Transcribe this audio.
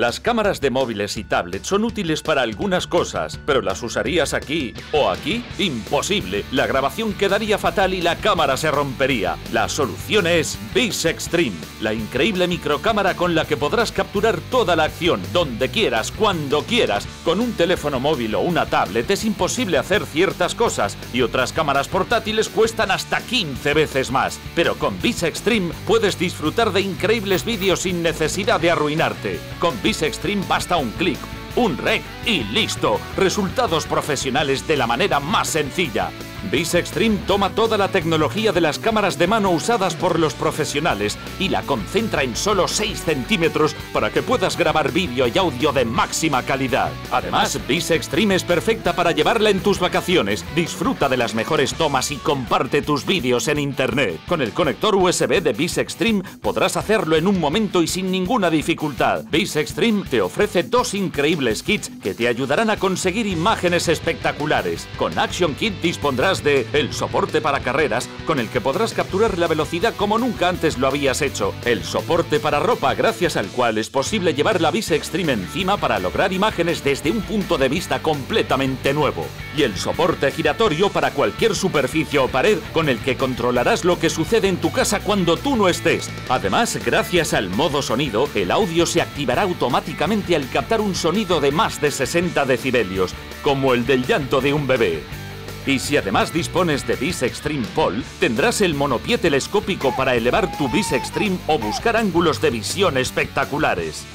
Las cámaras de móviles y tablets son útiles para algunas cosas, pero ¿las usarías aquí o aquí? ¡Imposible! La grabación quedaría fatal y la cámara se rompería. La solución es Viz Xtreme, la increíble microcámara con la que podrás capturar toda la acción, donde quieras, cuando quieras. Con un teléfono móvil o una tablet es imposible hacer ciertas cosas y otras cámaras portátiles cuestan hasta 15 veces más. Pero con Viz Xtreme puedes disfrutar de increíbles vídeos sin necesidad de arruinarte. Con Viz Xtreme basta un clic, un rec y listo. Resultados profesionales de la manera más sencilla. Viz Xtreme toma toda la tecnología de las cámaras de mano usadas por los profesionales y la concentra en solo 6 centímetros para que puedas grabar vídeo y audio de máxima calidad. Además, Viz Xtreme es perfecta para llevarla en tus vacaciones. Disfruta de las mejores tomas y comparte tus vídeos en internet. Con el conector USB de Viz Xtreme podrás hacerlo en un momento y sin ninguna dificultad. Viz Xtreme te ofrece 2 increíbles kits que te ayudarán a conseguir imágenes espectaculares. Con Action Kit dispondrás de el soporte para carreras, con el que podrás capturar la velocidad como nunca antes lo habías hecho, el soporte para ropa, gracias al cual es posible llevar la Viz Xtreme encima para lograr imágenes desde un punto de vista completamente nuevo, y el soporte giratorio para cualquier superficie o pared, con el que controlarás lo que sucede en tu casa cuando tú no estés. Además, gracias al modo sonido, el audio se activará automáticamente al captar un sonido de más de 60 decibelios, como el del llanto de un bebé. Y si además dispones de Viz Xtreme Pole, tendrás el monopié telescópico para elevar tu Viz Xtreme o buscar ángulos de visión espectaculares.